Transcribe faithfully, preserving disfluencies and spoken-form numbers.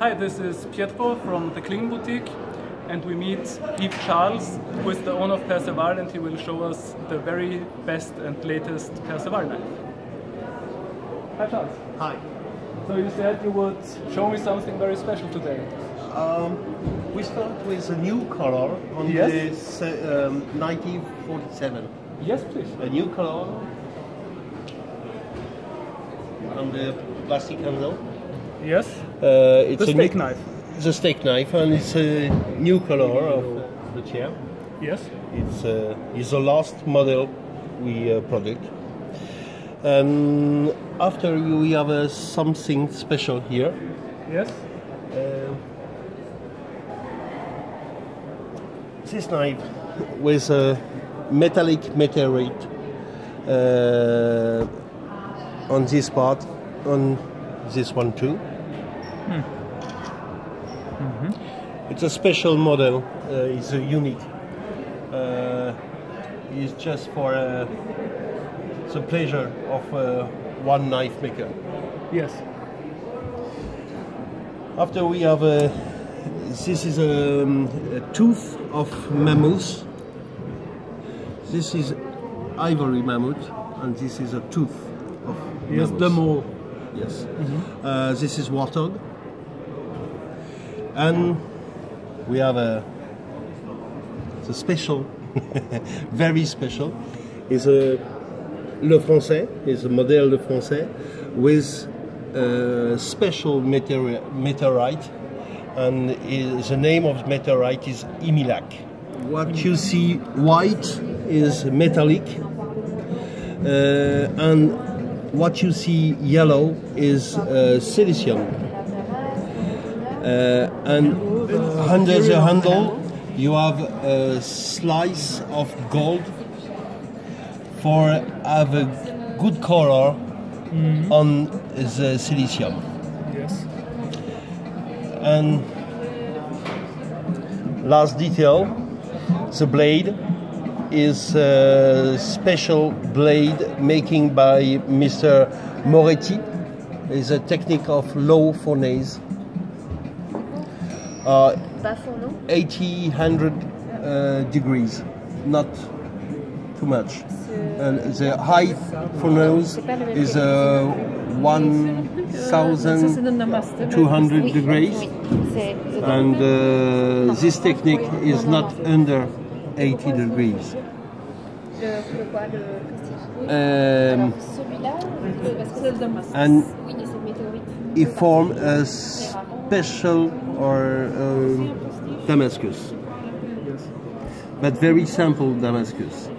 Hi, this is Pietro from the Kling Boutique, and we meet Yves Charles, who is the owner of Perceval, and he will show us the very best and latest Perceval knife. Hi Charles. Hi. So you said you would show me something very special today. Um, we start with a new color on yes. this uh, um, nineteen forty-seven. Yes, please. A new color on the plastic handle. Yes. Uh, it's the steak knife. The steak knife, and it's a new color of the chair. Yes. It's uh, it's the last model we uh, product. And after we have uh, something special here. Yes. Uh, this knife with a metallic meteorite uh, on this part, on this one too. Hmm. Mm-hmm. It's a special model, uh, it's a unique. Uh, it's just for uh, the pleasure of uh, one knife maker. Yes. After we have a, this is a, a tooth of mammoth. This is ivory mammoth, and this is a tooth of yes, mammoth. The more. Yes. Mm-hmm. uh, this is warthog. And we have a, a special, very special, is a Le Francais, is a model Le Francais with a special meteor, meteorite, and is, the name of the meteorite is Imilac. What you see white is metallic, uh, and what you see yellow is uh, silicium. Uh, and under the handle you have a slice of gold for have a good color mm-hmm. on the silicium. Yes. And last detail, the blade is a special blade making by Mister Moretti. It's a technique of low fournaise. Uh, eighty, one hundred uh, degrees, not too much. And the high furnace is uh, one thousand two hundred degrees, and uh, this technique is not under eighty degrees. Um, and it forms a special or um, Damascus, yes. But very simple Damascus.